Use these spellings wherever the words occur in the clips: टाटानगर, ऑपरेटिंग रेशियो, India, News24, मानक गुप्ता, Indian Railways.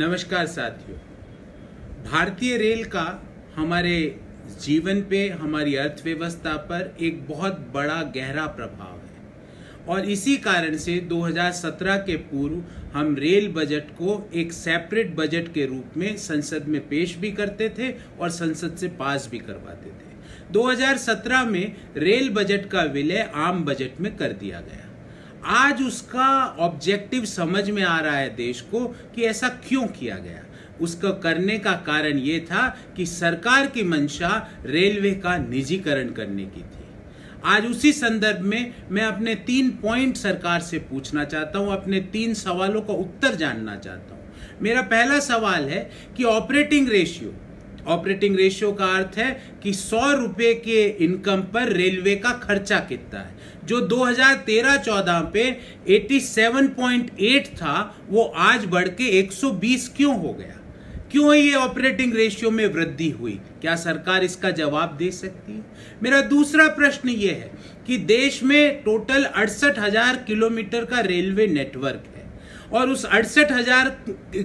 नमस्कार साथियों, भारतीय रेल का हमारे जीवन पे, हमारी अर्थव्यवस्था पर एक बहुत बड़ा गहरा प्रभाव है और इसी कारण से 2017 के पूर्व हम रेल बजट को एक सेपरेट बजट के रूप में संसद में पेश भी करते थे और संसद से पास भी करवाते थे। 2017 में रेल बजट का विलय आम बजट में कर दिया गया। आज उसका ऑब्जेक्टिव समझ में आ रहा है देश को कि ऐसा क्यों किया गया। उसका करने का कारण ये था कि सरकार की मंशा रेलवे का निजीकरण करने की थी। आज उसी संदर्भ में मैं अपने 3 पॉइंट सरकार से पूछना चाहता हूँ, अपने 3 सवालों का उत्तर जानना चाहता हूँ। मेरा पहला सवाल है कि ऑपरेटिंग रेशियो का अर्थ है कि 100 रुपये के इनकम पर रेलवे का खर्चा कितना है। जो 2013-14 पे 87.8 था वो आज बढ़ के 120 क्यों हो गया? क्यों ये ऑपरेटिंग रेशियो में वृद्धि हुई? क्या सरकार इसका जवाब दे सकती है? मेरा दूसरा प्रश्न ये है कि देश में टोटल 68,000 किलोमीटर का रेलवे नेटवर्क है और उस 68,000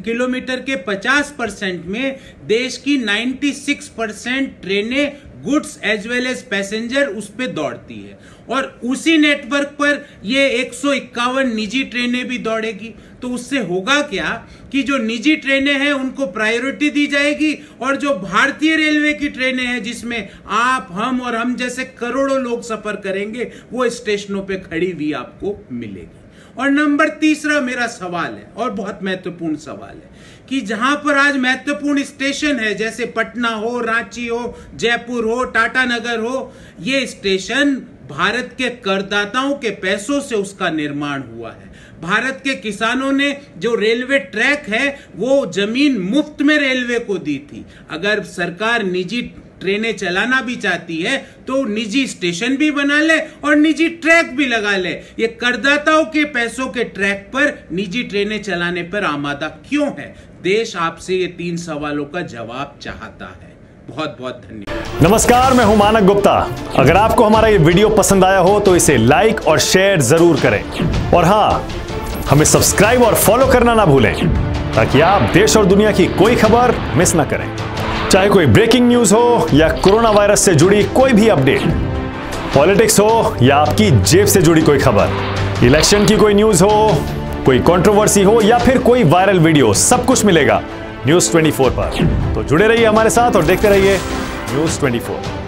किलोमीटर के 50% में देश की 96% ट्रेनें goods as well as passenger उस पर दौड़ती है और उसी नेटवर्क पर ये 151 निजी ट्रेनें भी दौड़ेगी। तो उससे होगा क्या कि जो निजी ट्रेनें हैं उनको प्रायोरिटी दी जाएगी और जो भारतीय रेलवे की ट्रेनें हैं जिसमें आप, हम और हम जैसे करोड़ों लोग सफर करेंगे वो स्टेशनों पे खड़ी भी आपको मिलेगी। और नंबर तीसरा मेरा सवाल है और बहुत महत्वपूर्ण सवाल है कि जहां पर आज महत्वपूर्ण स्टेशन है जैसे पटना हो, रांची हो, जयपुर हो, टाटानगर हो, ये स्टेशन भारत के करदाताओं के पैसों से उसका निर्माण हुआ है। भारत के किसानों ने जो रेलवे ट्रैक है वो जमीन मुफ्त में रेलवे को दी थी। अगर सरकार निजी ट्रेनें चलाना भी चाहती है तो निजी स्टेशन भी बना ले और निजी ट्रैक भी लगा ले। ये करदाताओं के पैसों के ट्रैक पर निजी ट्रेनें चलाने पर आमादा क्यों है? देश आपसे ये 3 सवालों का जवाब चाहता है। बहुत बहुत धन्यवाद। नमस्कार, मैं हूं मानक गुप्ता। अगर आपको हमारा ये वीडियो पसंद आया हो तो इसे लाइक और शेयर जरूर करें और हाँ, हमें सब्सक्राइब और फॉलो करना ना भूलें ताकि आप देश और दुनिया की कोई खबर मिस ना करें। चाहे कोई ब्रेकिंग न्यूज हो या कोरोना वायरस से जुड़ी कोई भी अपडेट, पॉलिटिक्स हो या आपकी जेब से जुड़ी कोई खबर, इलेक्शन की कोई न्यूज हो, कोई कंट्रोवर्सी हो या फिर कोई वायरल वीडियो, सब कुछ मिलेगा न्यूज़ 24 पर। तो जुड़े रहिए हमारे साथ और देखते रहिए न्यूज़ 24।